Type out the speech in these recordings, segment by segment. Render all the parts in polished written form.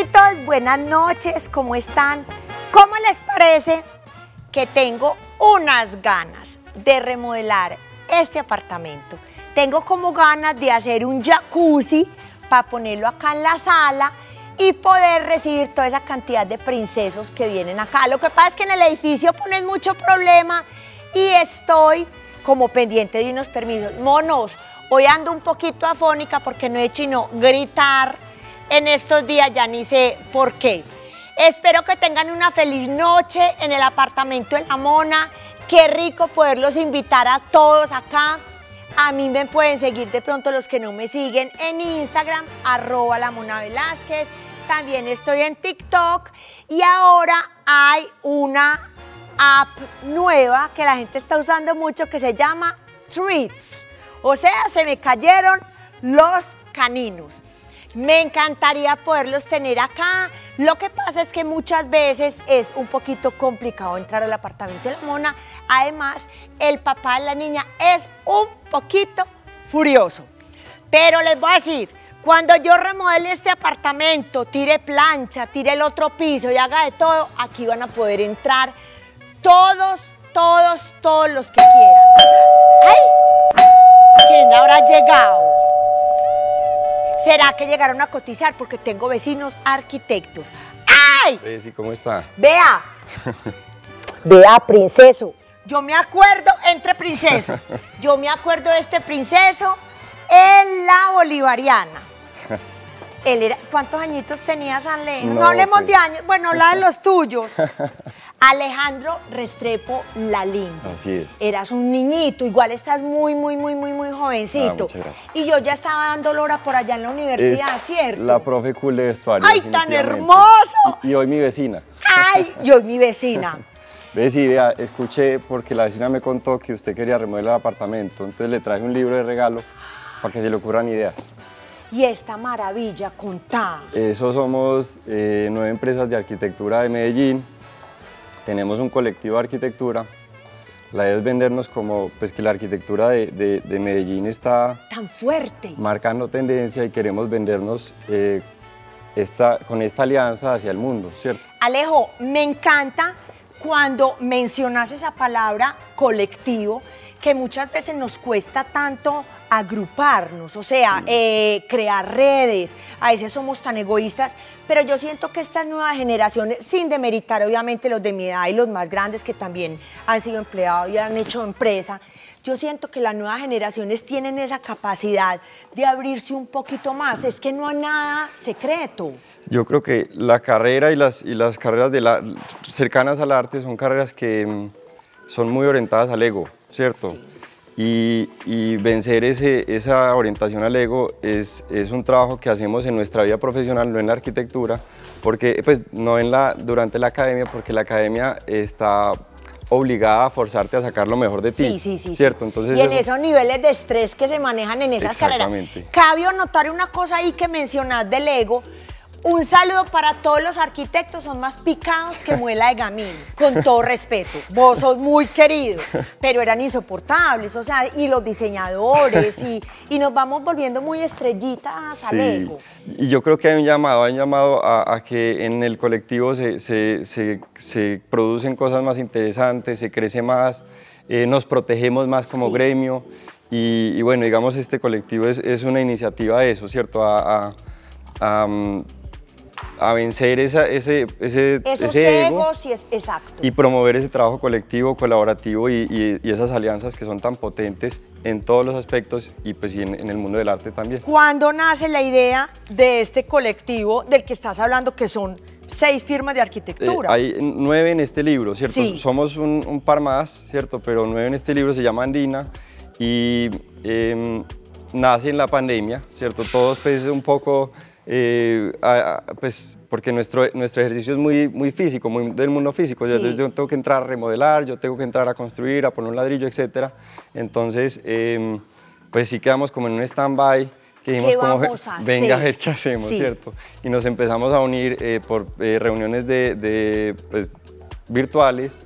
amiguitos, buenas noches, ¿cómo están? ¿Cómo les parece que tengo unas ganas de remodelar este apartamento? Tengo como ganas de hacer un jacuzzi para ponerlo acá en la sala y poder recibir toda esa cantidad de princesos que vienen acá. Lo que pasa es que en el edificio ponen mucho problema y estoy como pendiente de unos permisos. Monos, hoy ando un poquito afónica porque no he hecho sino gritar en estos días, ya ni sé por qué. Espero que tengan una feliz noche en el apartamento de La Mona. Qué rico poderlos invitar a todos acá. A mí me pueden seguir de pronto los que no me siguen en Instagram, @LaMonaVelázquez. También estoy en TikTok y ahora hay una app nueva que la gente está usando mucho que se llama Treats. O sea, se me cayeron los caninos. Me encantaría poderlos tener acá. Lo que pasa es que muchas veces es un poquito complicado entrar al apartamento de La Mona. Además, el papá de la niña es un poquito furioso. Pero les voy a decir, cuando yo remodele este apartamento, tire plancha, tire el otro piso y haga de todo, aquí van a poder entrar todos los que quieran. ¡Ay! ¿Quién habrá llegado? ¿Será que llegaron a cotizar? Porque tengo vecinos arquitectos. ¡Ay! Sí, ¿cómo está? Vea. Vea, princeso. Yo me acuerdo, entre princeso. Yo me acuerdo de este princeso en la bolivariana. Él era, ¿cuántos añitos tenía San León? No hablemos de años. Bueno, la de los tuyos. Alejandro Restrepo Lalín. Así es. Eras un niñito, igual estás muy jovencito. Muchas gracias. Y yo ya estaba dando lora por allá en la universidad, es ¿cierto? La profe Culé Estuario. ¡Ay, tan hermoso! Y hoy mi vecina. ¡Ay, y hoy mi vecina! Ve, sí, vea, escuché porque la vecina me contó que usted quería remodelar el apartamento, entonces le traje un libro de regalo para que se le ocurran ideas. Y esta maravilla, contá. Eso somos 9 empresas de arquitectura de Medellín. Tenemos un colectivo de arquitectura, la idea es vendernos como pues que la arquitectura de Medellín está tan fuerte, marcando tendencia y queremos vendernos con esta alianza hacia el mundo, ¿cierto? Alejo, me encanta cuando mencionas esa palabra colectivo, que muchas veces nos cuesta tanto agruparnos, o sea, sí, crear redes, a veces somos tan egoístas, pero yo siento que estas nuevas generaciones, sin demeritar obviamente los de mi edad y los más grandes que también han sido empleados y han hecho empresa, yo siento que las nuevas generaciones tienen esa capacidad de abrirse un poquito más, es que no hay nada secreto. Yo creo que la carrera y las carreras cercanas al arte son carreras que son muy orientadas al ego, ¿cierto? Sí. Y vencer esa orientación al ego es un trabajo que hacemos en nuestra vida profesional, no en la arquitectura, porque, pues, no durante la academia, porque la academia está obligada a forzarte a sacar lo mejor de ti. Sí. ¿Cierto? Entonces, y en esos niveles de estrés que se manejan en esas carreras. Cabe anotar una cosa ahí que mencionas del ego. Un saludo para todos los arquitectos, son más picados que muela de gamín, con todo respeto. Vos sos muy querido, pero eran insoportables, o sea, y los diseñadores, y nos vamos volviendo muy estrellitas al ego. Y yo creo que hay un llamado a que en el colectivo se producen cosas más interesantes, se crece más, nos protegemos más como gremio, y bueno, digamos, este colectivo es una iniciativa de eso, ¿cierto? A vencer esos egos y exacto, y promover ese trabajo colectivo, colaborativo y esas alianzas que son tan potentes en todos los aspectos y pues y en el mundo del arte también. ¿Cuándo nace la idea de este colectivo del que estás hablando, que son 6 firmas de arquitectura? Hay 9 en este libro, ¿cierto? Sí. Somos un par más, ¿cierto? Pero 9 en este libro, se llama Andina y nace en la pandemia, ¿cierto? Todos pues un poco... pues porque nuestro ejercicio es muy físico, muy del mundo físico, yo tengo que entrar a remodelar, yo tengo que entrar a construir, a poner un ladrillo, etcétera. Entonces, pues sí quedamos como en un stand-by, que dijimos como, venga a ver qué hacemos, ¿cierto? Y nos empezamos a unir por reuniones pues, virtuales,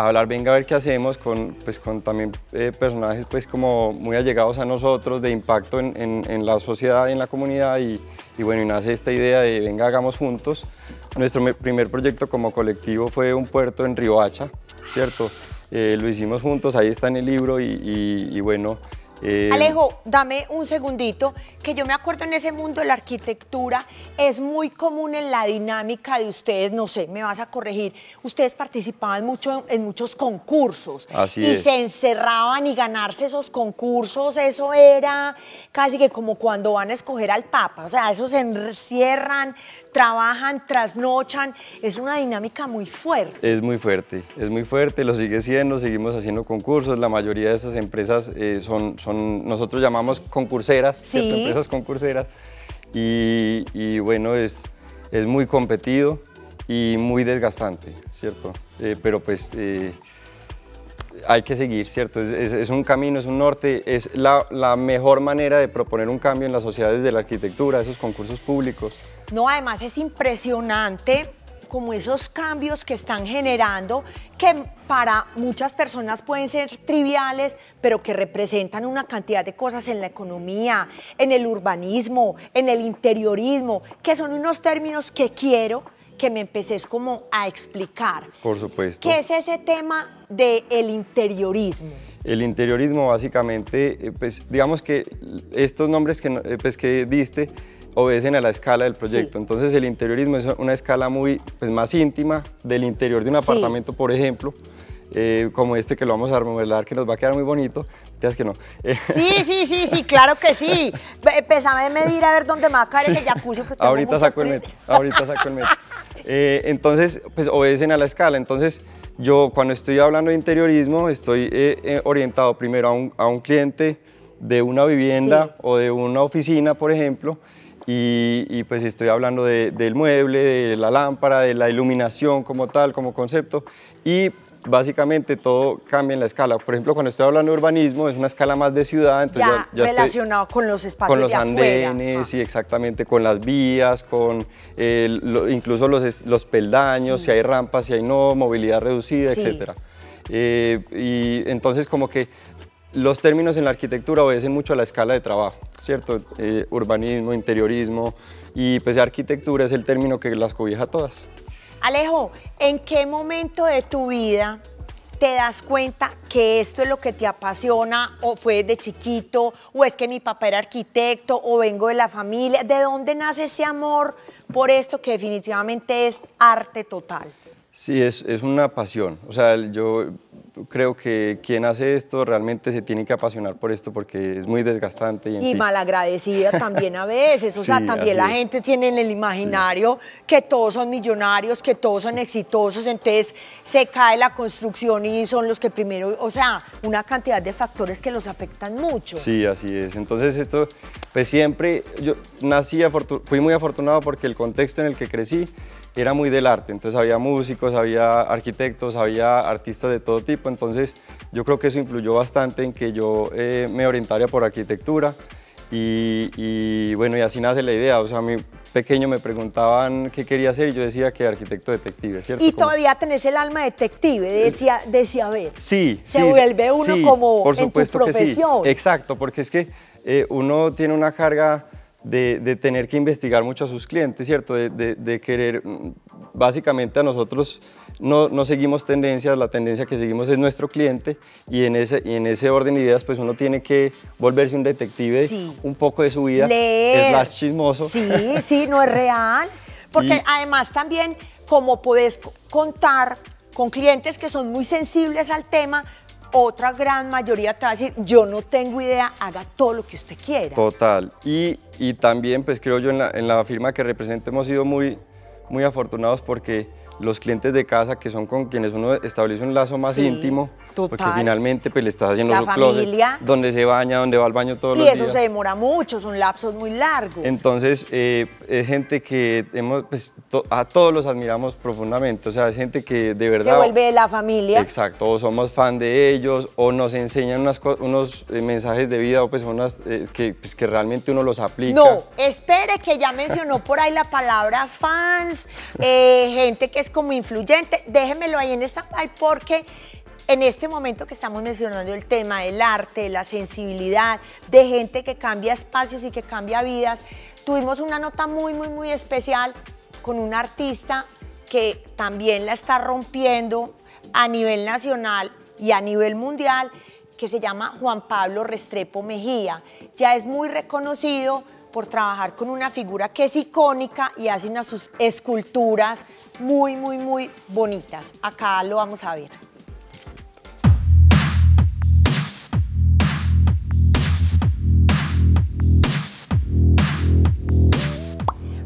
a hablar, venga a ver qué hacemos, con también personajes pues como muy allegados a nosotros, de impacto en la sociedad y en la comunidad, y bueno, y nace esta idea de venga, hagamos juntos. Nuestro primer proyecto como colectivo fue un puerto en Río Hacha, ¿cierto? Lo hicimos juntos, ahí está en el libro, y bueno... Alejo, dame un segundito, que yo me acuerdo en ese mundo de la arquitectura es muy común en la dinámica de ustedes, no sé, me vas a corregir, ustedes participaban mucho en muchos concursos. Así es. Y se encerraban y ganarse esos concursos, eso era casi que como cuando van a escoger al Papa, o sea, esos se encierran, trabajan, trasnochan, es una dinámica muy fuerte. Es muy fuerte, lo sigue siendo, seguimos haciendo concursos, la mayoría de esas empresas son nosotros llamamos sí. concurseras, sí. ¿cierto? Empresas concurseras, y bueno, es muy competido y muy desgastante, ¿cierto? Pero pues hay que seguir, ¿cierto? Es un camino, es un norte, es la mejor manera de proponer un cambio en las sociedades de la arquitectura, esos concursos públicos. No, además es impresionante como esos cambios que están generando, que para muchas personas pueden ser triviales, pero que representan una cantidad de cosas en la economía, en el urbanismo, en el interiorismo, que son unos términos que quiero que me empecés como a explicar. Por supuesto. ¿Qué es ese tema del interiorismo? El interiorismo básicamente, pues digamos que estos nombres que diste, obedecen a la escala del proyecto, sí. Entonces el interiorismo es una escala muy más íntima del interior de un sí. apartamento, por ejemplo, como este que lo vamos a remodelar, que nos va a quedar muy bonito, ¿sabes que no? Sí, sí, sí, sí, claro que sí, empezame a medir a ver dónde me va a caer sí. el jacuzzi. Ahorita saco el metro, ahorita saco el metro. Entonces, pues obedecen a la escala, entonces yo cuando estoy hablando de interiorismo estoy orientado primero a un cliente de una vivienda sí. o de una oficina, por ejemplo, y pues estoy hablando del mueble, de la lámpara, de la iluminación como tal, como concepto, y básicamente todo cambia en la escala. Por ejemplo, cuando estoy hablando de urbanismo es una escala más de ciudad, entonces ya relacionado estoy con los espacios, con los andenes, y exactamente con las vías, con incluso los peldaños, sí. si hay rampas, si hay no, movilidad reducida, sí. etc. Y entonces como que los términos en la arquitectura obedecen mucho a la escala de trabajo, ¿cierto? Urbanismo, interiorismo, y pues arquitectura es el término que las cobija todas. Alejo, ¿en qué momento de tu vida te das cuenta que esto es lo que te apasiona, o fue desde chiquito, o es que mi papá era arquitecto, o vengo de la familia? ¿De dónde nace ese amor por esto que definitivamente es arte total? Sí, es una pasión, o sea, yo creo que quien hace esto realmente se tiene que apasionar por esto porque es muy desgastante. Y malagradecida también a veces, o sea, sí, también la gente tiene en el imaginario sí. que todos son millonarios, que todos son exitosos, entonces se cae la construcción y son los que primero, o sea, una cantidad de factores que los afectan mucho. Sí, así es, entonces esto, pues siempre, yo nací, fui muy afortunado porque el contexto en el que crecí era muy del arte, entonces había músicos, había arquitectos, había artistas de todo tipo, entonces yo creo que eso influyó bastante en que yo me orientara por arquitectura, y bueno, y así nace la idea, o sea, a mí pequeño me preguntaban qué quería hacer y yo decía que arquitecto detective, ¿cierto? Y todavía tenés el alma detective, decía a ver, sí, se sí, vuelve uno sí, como por supuesto en tu profesión. Que sí, exacto, porque es que uno tiene una carga... De tener que investigar mucho a sus clientes, ¿cierto? De querer, básicamente a nosotros no seguimos tendencias, la tendencia que seguimos es nuestro cliente, y en ese orden de ideas pues uno tiene que volverse un detective sí. un poco de su vida, / chismoso. Sí, sí, no es real, porque además también como podés contar con clientes que son muy sensibles al tema, otra gran mayoría te va a decir, yo no tengo idea, haga todo lo que usted quiera. Total, y también pues creo yo en la firma que represento hemos sido muy, muy afortunados porque los clientes de casa, que son con quienes uno establece un lazo más sí. íntimo, Total. Porque finalmente pues le estás haciendo los closets, donde se baña, donde va al baño todos los días. Y eso se demora mucho, son lapsos muy largos. Entonces, es gente que hemos, pues, a todos los admiramos profundamente, o sea, es gente que de verdad... Se vuelve de la familia. Exacto, o somos fan de ellos, o nos enseñan unos mensajes de vida, o pues unas que realmente uno los aplica. No, espere, que ya mencionó por ahí la palabra fans, gente que es como influyente, déjemelo ahí en stand-by porque... En este momento que estamos mencionando el tema del arte, de la sensibilidad, de gente que cambia espacios y que cambia vidas, tuvimos una nota muy especial con un artista que también la está rompiendo a nivel nacional y a nivel mundial, que se llama Juan Pablo Restrepo Mejía. Ya es muy reconocido por trabajar con una figura que es icónica y hace unas sus esculturas muy bonitas. Acá lo vamos a ver.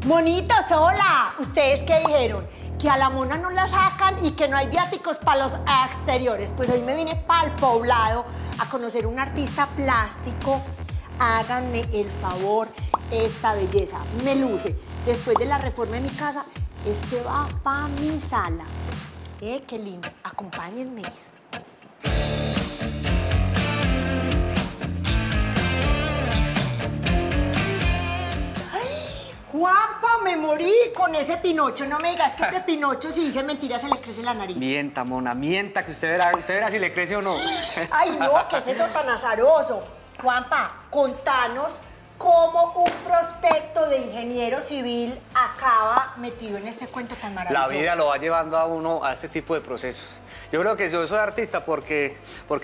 Monitos, hola. ¿Ustedes qué dijeron? Que a la mona no la sacan y que no hay viáticos para los exteriores. Pues hoy me vine para el poblado a conocer un artista plástico. Háganme el favor, esta belleza me luce. Después de la reforma de mi casa, este va para mi sala. Qué lindo. Acompáñenme. ¡Guapa, me morí con ese Pinocho! No me digas que este Pinocho, si dice mentira, se le crece la nariz. Mienta, mona, mienta, que usted verá si le crece o no. ¡Ay, no! ¿Qué es eso tan azaroso? Juanpa, contanos cómo un prospecto de ingeniero civil acaba metido en este cuento tan maravilloso. La vida lo va llevando a uno a este tipo de procesos. Yo creo que yo soy artista porque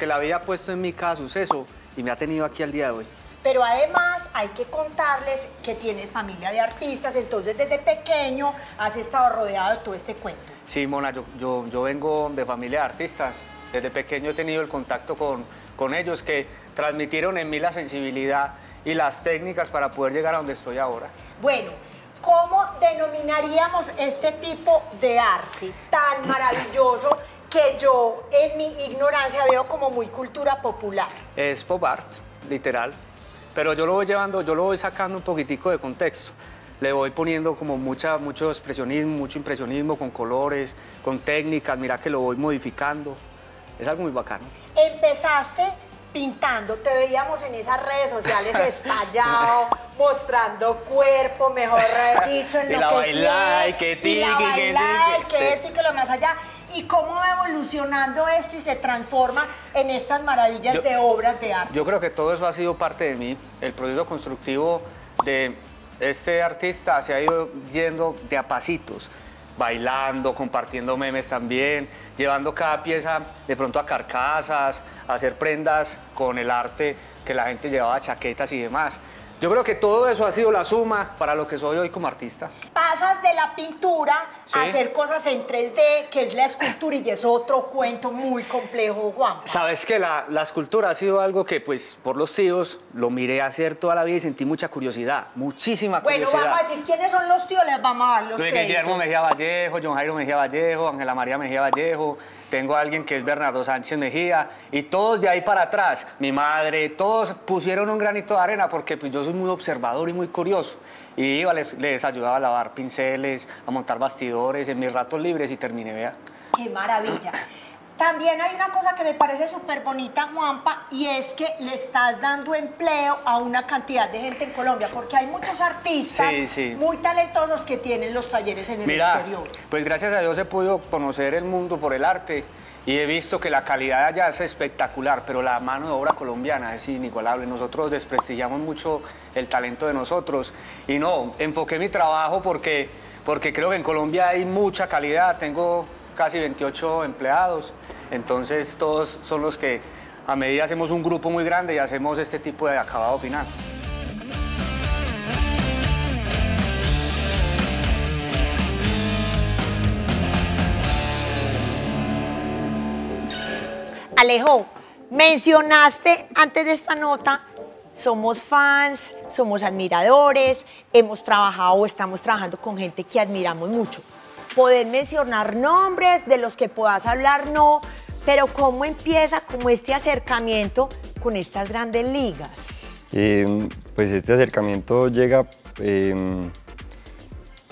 la vida ha puesto en mí cada suceso y me ha tenido aquí al día de hoy. Pero además hay que contarles que tienes familia de artistas, entonces desde pequeño has estado rodeado de todo este cuento. Sí, mona, yo vengo de familia de artistas. Desde pequeño he tenido el contacto con ellos, que transmitieron en mí la sensibilidad y las técnicas para poder llegar a donde estoy ahora. Bueno, ¿cómo denominaríamos este tipo de arte tan maravilloso que yo en mi ignorancia veo como muy cultura popular? Es pop art, literal. Pero yo lo voy llevando, yo lo voy sacando un poquitico de contexto. Le voy poniendo como mucho expresionismo, mucho impresionismo con colores, con técnicas. Mira que lo voy modificando. Es algo muy bacano. Empezaste pintando. Te veíamos en esas redes sociales estallado, mostrando cuerpo, mejor dicho, en lo que sea. Y que esto y que lo más allá. ¿Y cómo va evolucionando esto y se transforma en estas maravillas de obras de arte? Yo creo que todo eso ha sido parte de mí. El proceso constructivo de este artista se ha ido yendo de a pasitos, bailando, compartiendo memes también, llevando cada pieza de pronto a carcasas, a hacer prendas con el arte que la gente llevaba, chaquetas y demás. Yo creo que todo eso ha sido la suma para lo que soy hoy como artista. Pasas de la pintura a hacer cosas en 3D, que es la escultura, y es otro cuento muy complejo, Juan. Sabes que la escultura ha sido algo que, pues, por los tíos, lo miré hacer toda la vida y sentí mucha curiosidad, muchísima curiosidad. Bueno, vamos a decir quiénes son los tíos, les vamos a dar los créditos. Guillermo Mejía Vallejo, John Jairo Mejía Vallejo, Ángela María Mejía Vallejo, tengo a alguien que es Bernardo Sánchez Mejía, y todos de ahí para atrás, mi madre, todos pusieron un granito de arena porque, pues, yo soy muy observador y muy curioso, y iba, les ayudaba a lavar pinceles, a montar bastidores en mis ratos libres y terminé, vea. ¡Qué maravilla! También hay una cosa que me parece súper bonita, Juanpa, y es que le estás dando empleo a una cantidad de gente en Colombia, porque hay muchos artistas muy talentosos que tienen los talleres en el exterior. Pues gracias a Dios he podido conocer el mundo por el arte y he visto que la calidad de allá es espectacular, pero la mano de obra colombiana es inigualable. Nosotros desprestigiamos mucho el talento de nosotros y no, enfoqué mi trabajo porque creo que en Colombia hay mucha calidad. Tengo casi 28 empleados, entonces todos son los que a medida hacemos un grupo muy grande y hacemos este tipo de acabado final. Alejo, mencionaste antes de esta nota, somos fans, somos admiradores, hemos trabajado o estamos trabajando con gente que admiramos mucho. Poder mencionar nombres de los que puedas hablar, no, Pero ¿cómo empieza como este acercamiento con estas grandes ligas? Pues este acercamiento llega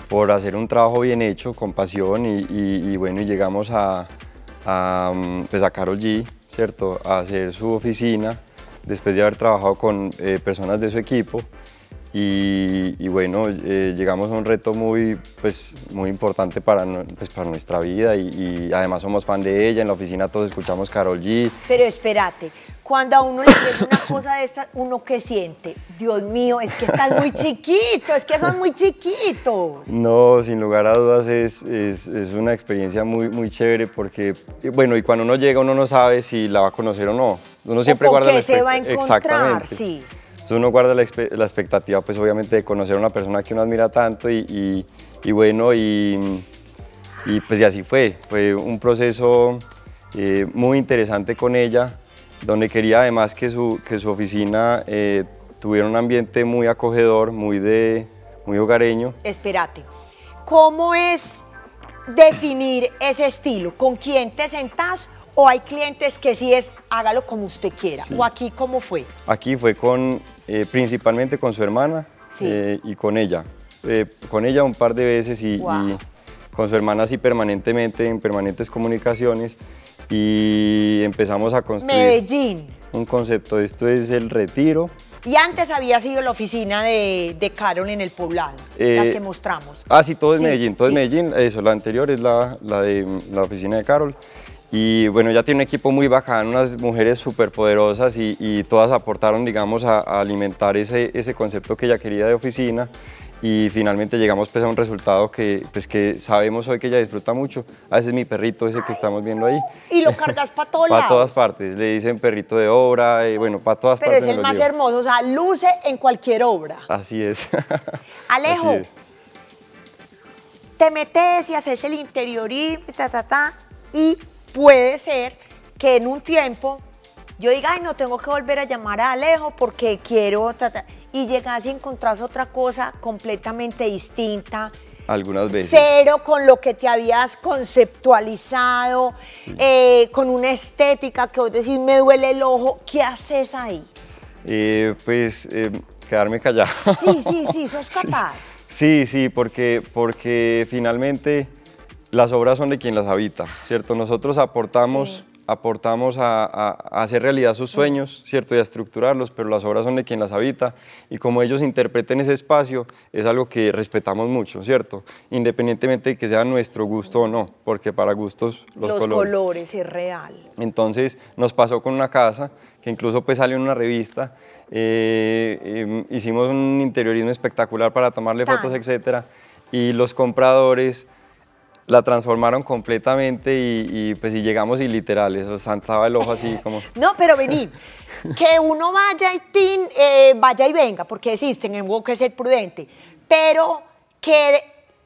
por hacer un trabajo bien hecho, con pasión y bueno, y llegamos a Karol G, ¿cierto? A hacer su oficina después de haber trabajado con personas de su equipo y bueno, llegamos a un reto muy importante para nuestra vida y además somos fan de ella, en la oficina todos escuchamos Karol G. Pero espérate, cuando a uno le dice una cosa de esta, ¿uno qué siente? Dios mío, es que están muy chiquitos, es que son muy chiquitos. No, sin lugar a dudas es una experiencia muy chévere porque, bueno, y cuando uno llega uno no sabe si la va a conocer o no. Uno siempre guarda la expectativa. ¿Con qué se va a encontrar? Sí. Entonces uno guarda la expectativa, pues obviamente, de conocer a una persona que uno admira tanto y bueno, y pues y así fue. Fue un proceso muy interesante con ella, donde quería además que su oficina tuviera un ambiente muy acogedor, muy hogareño. Espérate, ¿cómo es definir ese estilo? ¿Con quién te sentás? ¿O hay clientes que sí es hágalo como usted quiera? Sí. ¿O aquí cómo fue? Aquí fue con, principalmente con su hermana, sí, y con ella. Con ella un par de veces y, wow, y con su hermana sí permanentemente, en permanentes comunicaciones. Y empezamos a construir Medellín, un concepto. Esto es El Retiro. Y antes había sido la oficina de Karol en El Poblado, las que mostramos. Ah, sí, todo es, sí, Medellín, todo, sí, es Medellín. Eso, la anterior es la de la oficina de Karol. Y bueno, ya tiene un equipo muy bacán, unas mujeres súper poderosas y todas aportaron, digamos, a alimentar ese concepto que ella quería de oficina. Y finalmente llegamos pues a un resultado que sabemos hoy que ella disfruta mucho. A veces mi perrito, ese que estamos viendo ahí. Y lo cargas para todos lados. Para todas partes. Le dicen perrito de obra, bueno, para todas partes. Pero es el más hermoso, o sea, luce en cualquier obra. Así es. Alejo, así es. Te metes y haces el interiorismo, y puede ser que en un tiempo yo diga, ay, no tengo que volver a llamar a Alejo porque quiero... Y llegas y encontrás otra cosa completamente distinta. Algunas veces. Cero con lo que te habías conceptualizado, sí, con una estética que vos decís, me duele el ojo. ¿Qué haces ahí? Pues quedarme callado. Sí, sos capaz. Sí, porque finalmente las obras son de quien las habita, ¿cierto? Nosotros aportamos... Sí. Aportamos a hacer realidad sus sueños, ¿cierto? Y a estructurarlos, pero las obras son de quien las habita. Y como ellos interpreten ese espacio, es algo que respetamos mucho, ¿cierto? Independientemente de que sea nuestro gusto o no, porque para gustos los colores es real. Entonces nos pasó con una casa, que incluso pues salió en una revista, hicimos un interiorismo espectacular para tomarle fotos, etcétera, y los compradores la transformaron completamente y llegamos y literal, eso saltaba el ojo así como... No, pero vení, que uno vaya y vaya y venga, porque existen, tenemos que ser prudente, pero que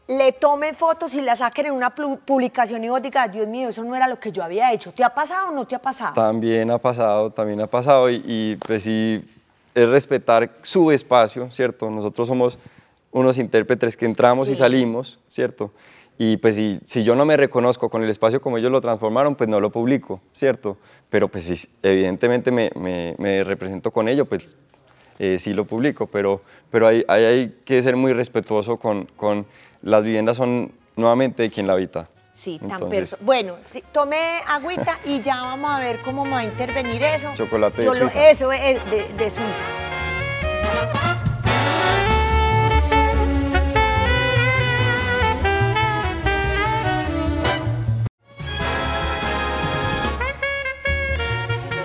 le tomen fotos y la saquen en una publicación y vos digas, Dios mío, eso no era lo que yo había hecho. ¿Te ha pasado o no te ha pasado? También ha pasado y es respetar su espacio, ¿cierto? Nosotros somos unos intérpretes que entramos, sí, y salimos, ¿cierto? Y pues si yo no me reconozco con el espacio como ellos lo transformaron, pues no lo publico, ¿cierto? Pero pues si evidentemente me represento con ello, pues sí lo publico, pero hay que ser muy respetuoso con las viviendas, son nuevamente de quien la habita. Sí, entonces, tan bueno, sí, tomé agüita y ya vamos a ver cómo va a intervenir eso. Chocolate de Suiza. Eso es de Suiza.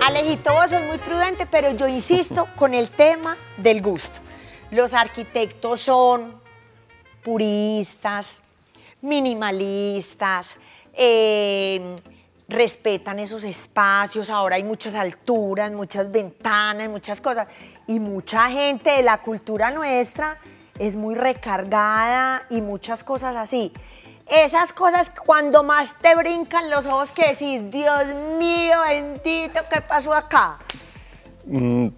Alejito, vos sos muy prudente, pero yo insisto con el tema del gusto. Los arquitectos son puristas, minimalistas, respetan esos espacios, ahora hay muchas alturas, muchas ventanas, muchas cosas, y mucha gente de la cultura nuestra es muy recargada y muchas cosas así. Esas cosas cuando más te brincan los ojos que decís, Dios mío, bendito, ¿qué pasó acá?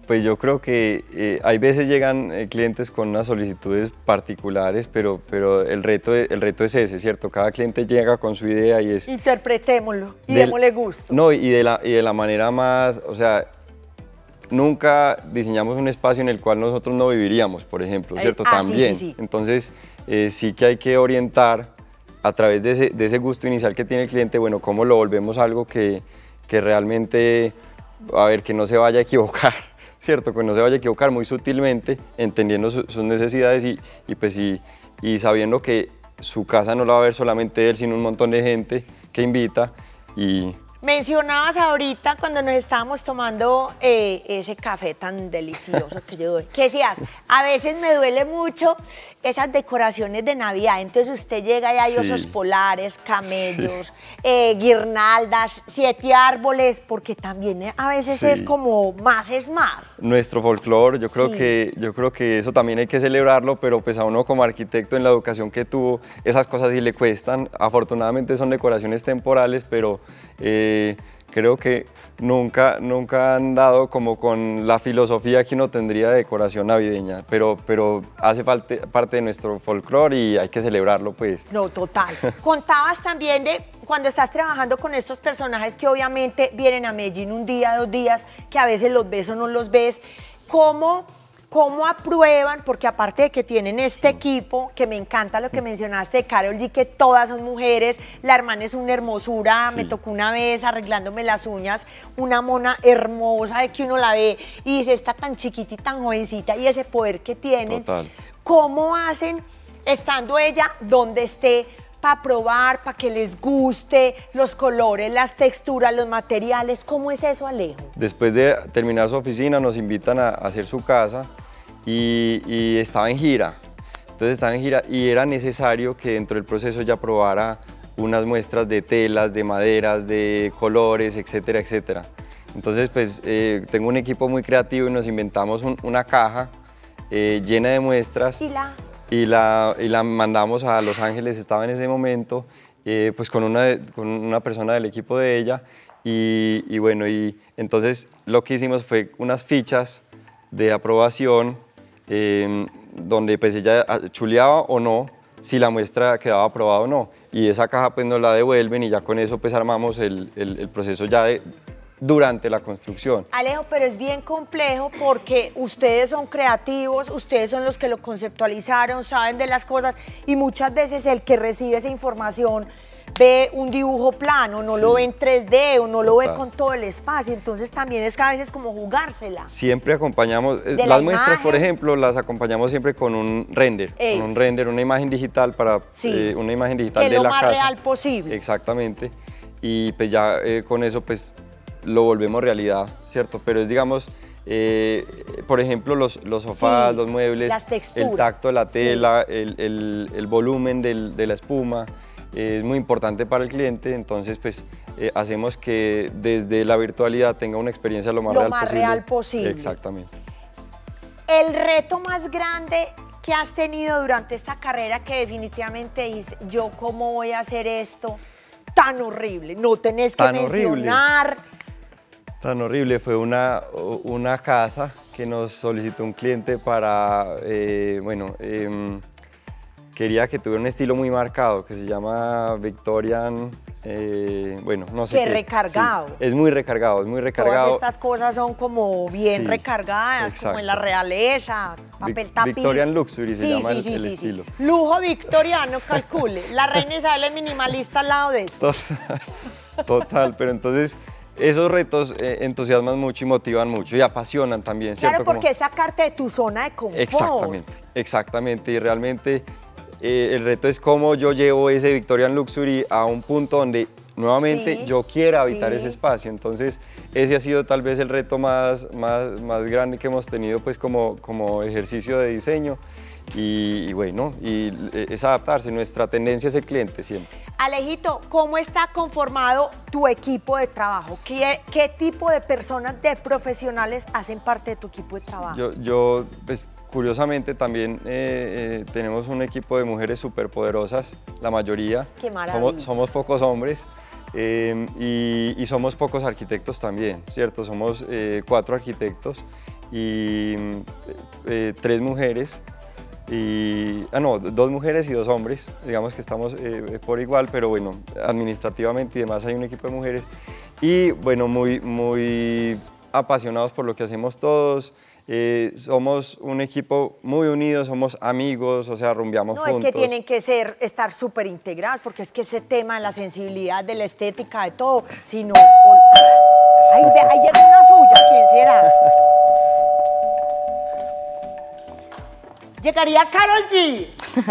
Pues yo creo que hay veces llegan clientes con unas solicitudes particulares, pero el reto es ese, ¿cierto? Cada cliente llega con su idea y es... Interpretémoslo y démosle gusto. No, y de la manera más, o sea, nunca diseñamos un espacio en el cual nosotros no viviríamos, por ejemplo, ¿cierto? También. Sí. Entonces, sí que hay que orientar a través de ese gusto inicial que tiene el cliente, bueno, cómo lo volvemos algo que realmente... A ver, que no se vaya a equivocar, ¿cierto? Que no se vaya a equivocar muy sutilmente, entendiendo sus necesidades y sabiendo que su casa no la va a ver solamente él, sino un montón de gente que invita. Y mencionabas ahorita cuando nos estábamos tomando ese café tan delicioso que yo doy, que decías, a veces me duele mucho esas decoraciones de Navidad, entonces usted llega y hay osos polares, camellos, guirnaldas, 7 árboles, porque también a veces es como más es más. Nuestro folclore, yo creo que eso también hay que celebrarlo, pero pues a uno como arquitecto en la educación que tuvo, esas cosas sí le cuestan, afortunadamente son decoraciones temporales, pero... creo que nunca han dado como con la filosofía que uno tendría de decoración navideña, pero hace falta parte de nuestro folclore y hay que celebrarlo, pues. No, total. Contabas también de cuando estás trabajando con estos personajes que obviamente vienen a Medellín un día, 2 días, que a veces los ves o no los ves, ¿Cómo aprueban? Porque aparte de que tienen este equipo, que me encanta lo que mencionaste de Karol G, que todas son mujeres, la hermana es una hermosura, me tocó una vez arreglándome las uñas, una mona hermosa de que uno la ve y dice, está tan chiquita y tan jovencita y ese poder que tienen. Total. ¿Cómo hacen, estando ella donde esté, para probar, para que les guste los colores, las texturas, los materiales? ¿Cómo es eso, Alejo? Después de terminar su oficina nos invitan a hacer su casa. Y estaba en gira, y era necesario que dentro del proceso ya probara unas muestras de telas, de maderas, de colores, etcétera, etcétera. Entonces, pues, tengo un equipo muy creativo y nos inventamos una caja llena de muestras. Y la mandamos a Los Ángeles, estaba en ese momento, pues con una persona del equipo de ella. Y bueno, y entonces lo que hicimos fue unas fichas de aprobación, donde pues ella chuleaba o no, si la muestra quedaba aprobada o no. Y esa caja pues nos la devuelven y ya con eso pues armamos el proceso ya durante la construcción. Alejo, pero es bien complejo porque ustedes son creativos, ustedes son los que lo conceptualizaron, saben de las cosas y muchas veces el que recibe esa información ve un dibujo plano, no lo ve en 3D o no lo ve con todo el espacio, entonces también es que a veces como jugársela. Siempre acompañamos, las muestras por ejemplo, las acompañamos siempre con un render, una imagen digital para una imagen digital de la casa. Que lo más real posible. Exactamente, y pues ya con eso pues lo volvemos realidad, ¿cierto? Pero es digamos, por ejemplo, los sofás, los muebles, las texturas, el tacto de la tela, el volumen de la espuma. Es muy importante para el cliente, entonces pues hacemos que desde la virtualidad tenga una experiencia lo más real posible. Exactamente. El reto más grande que has tenido durante esta carrera que definitivamente dices, yo cómo voy a hacer esto tan horrible, no tenés que mencionar. Tan horrible, fue una casa que nos solicitó un cliente para, quería que tuviera un estilo muy marcado, que se llama Victorian, no sé qué. Recargado. Sí, es muy recargado, Todas estas cosas son como bien recargadas, exacto, como en la realeza, papel tapiz. Victorian Luxury se llama el estilo. Lujo victoriano, calcule. La reina Isabel es minimalista al lado de eso. Total, pero entonces... Esos retos entusiasman mucho y motivan mucho y apasionan también, ¿cierto? Claro, porque es sacarte de tu zona de confort. Exactamente, exactamente. Y realmente el reto es cómo yo llevo ese Victorian Luxury a un punto donde nuevamente yo quiera habitar ese espacio. Entonces, ese ha sido tal vez el reto más grande que hemos tenido pues como ejercicio de diseño. Y bueno, y es adaptarse, nuestra tendencia es el cliente siempre. Alejito, ¿cómo está conformado tu equipo de trabajo? ¿Qué tipo de personas, de profesionales hacen parte de tu equipo de trabajo? Yo pues, curiosamente también tenemos un equipo de mujeres superpoderosas, la mayoría. Qué maravilla. Somos pocos hombres. Y somos pocos arquitectos también, ¿cierto? Somos 4 arquitectos y 3 mujeres. Y, no, 2 mujeres y 2 hombres, digamos que estamos por igual, pero bueno, administrativamente y demás hay un equipo de mujeres. Y bueno, muy apasionados por lo que hacemos todos. Somos un equipo muy unido, somos amigos, o sea, rumbeamos juntos. No, es que tienen que ser, estar súper integrados, porque es que ese tema, la sensibilidad, de la estética, de todo, si no... Ahí llega una suya, ¿quién será? Llegaría Karol G.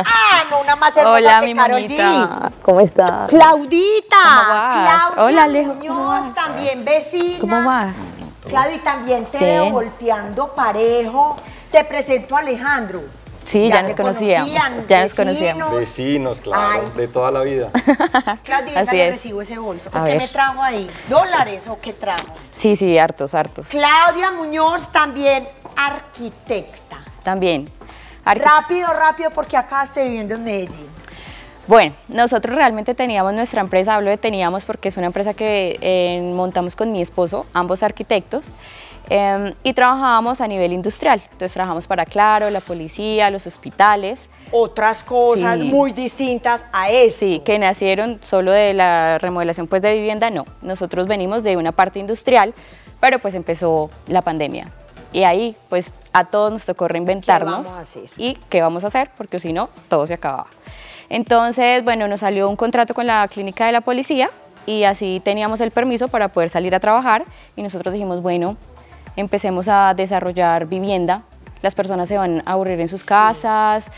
Ah, no, una más hermosa. Hola, que Karol G. ¿Cómo estás? Claudita. ¿Cómo vas? Claudia. Hola, Alejo. Muñoz, también vecina. ¿Cómo vas? Claudia, y también te veo volteando parejo. Te presento a Alejandro. Sí, ya nos conocíamos. Ya nos conocíamos. Vecinos, claro, de toda la vida. Claudia, venga, yo recibo ese bolso. ¿Por qué me trajo ahí? ¿Dólares o qué trajo? Sí, sí, hartos, hartos. Claudia Muñoz, también arquitecta. También. Rápido, porque acá estoy viviendo en Medellín. Bueno, nosotros realmente teníamos nuestra empresa, hablo de teníamos porque es una empresa que montamos con mi esposo, ambos arquitectos, y trabajábamos a nivel industrial. Entonces trabajamos para Claro, la policía, los hospitales. Otras cosas muy distintas a esto. Sí, que nacieron solo de la remodelación pues, de vivienda, no. Nosotros venimos de una parte industrial, pero pues empezó la pandemia. Y ahí, pues, a todos nos tocó reinventarnos. ¿Qué vamos a hacer? ¿Y qué vamos a hacer? Porque si no, todo se acababa. Entonces, bueno, nos salió un contrato con la clínica de la policía y así teníamos el permiso para poder salir a trabajar. Y nosotros dijimos, bueno, empecemos a desarrollar vivienda. Las personas se van a aburrir en sus casas,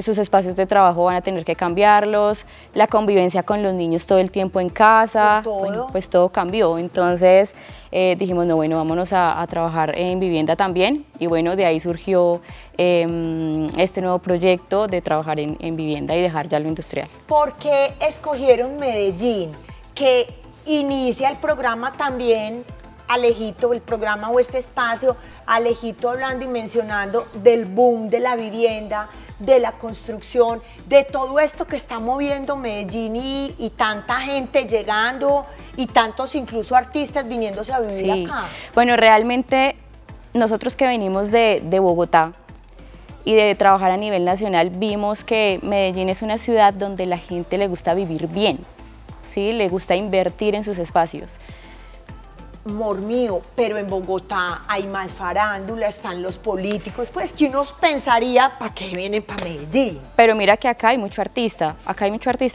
sus espacios de trabajo van a tener que cambiarlos, la convivencia con los niños todo el tiempo en casa, bueno, pues todo cambió. Entonces dijimos, no, bueno, vámonos a trabajar en vivienda también. Y bueno, de ahí surgió este nuevo proyecto de trabajar en vivienda y dejar ya lo industrial. ¿Por qué escogieron Medellín, que inicia el programa también? Alejito, el programa o este espacio, Alejito hablando y mencionando del boom de la vivienda, de la construcción, de todo esto que está moviendo Medellín y tanta gente llegando y tantos incluso artistas viniéndose a vivir acá. Bueno, realmente nosotros que venimos de Bogotá y de trabajar a nivel nacional, vimos que Medellín es una ciudad donde la gente le gusta vivir bien, ¿sí? Le gusta invertir en sus espacios. Amor mío, pero en Bogotá hay más farándula, están los políticos, pues que uno pensaría, ¿para qué vienen para Medellín? Pero mira que acá hay mucho artista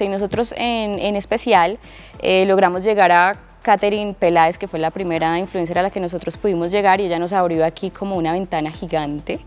y nosotros en especial logramos llegar a Catherine Peláez, que fue la primera influencer a la que nosotros pudimos llegar y ella nos abrió aquí como una ventana gigante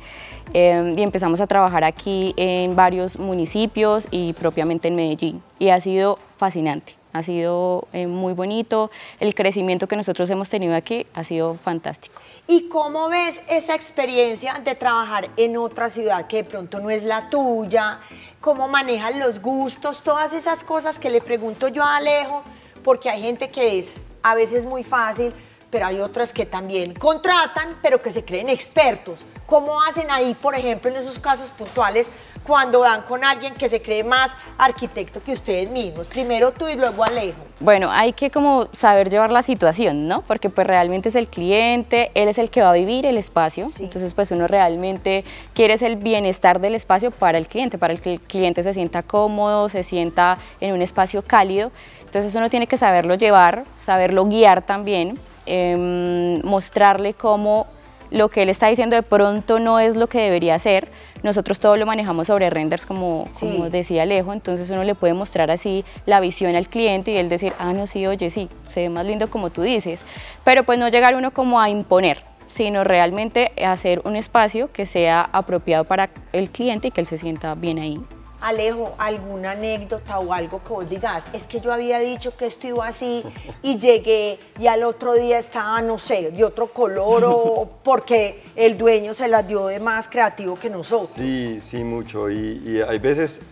y empezamos a trabajar aquí en varios municipios y propiamente en Medellín y ha sido fascinante. Ha sido muy bonito, el crecimiento que nosotros hemos tenido aquí ha sido fantástico. ¿Y cómo ves esa experiencia de trabajar en otra ciudad que de pronto no es la tuya? ¿Cómo manejan los gustos? Todas esas cosas que le pregunto yo a Alejo, porque hay gente que es a veces muy fácil, pero hay otras que también contratan, pero que se creen expertos. ¿Cómo hacen ahí, por ejemplo, en esos casos puntuales, cuando van con alguien que se cree más arquitecto que ustedes mismos? Primero tú y luego Alejo. Bueno, hay que como saber llevar la situación, ¿no? Porque pues realmente es el cliente, él es el que va a vivir el espacio, entonces pues uno realmente quiere el bienestar del espacio para el que el cliente se sienta cómodo, se sienta en un espacio cálido, entonces uno tiene que saberlo llevar, saberlo guiar también. Mostrarle cómo lo que él está diciendo de pronto no es lo que debería ser. Nosotros todo lo manejamos sobre renders, como decía Alejo, entonces uno le puede mostrar así la visión al cliente y él decir, ah, no, sí, oye, sí, se ve más lindo como tú dices. Pero pues no llegar uno como a imponer, sino realmente hacer un espacio que sea apropiado para el cliente y que él se sienta bien ahí. Alejo, ¿alguna anécdota o algo que vos digas? Es que yo había dicho que esto iba así y llegué y al otro día estaba, no sé, de otro color o porque el dueño se las dio de más creativo que nosotros. Sí, sí, mucho. Y hay veces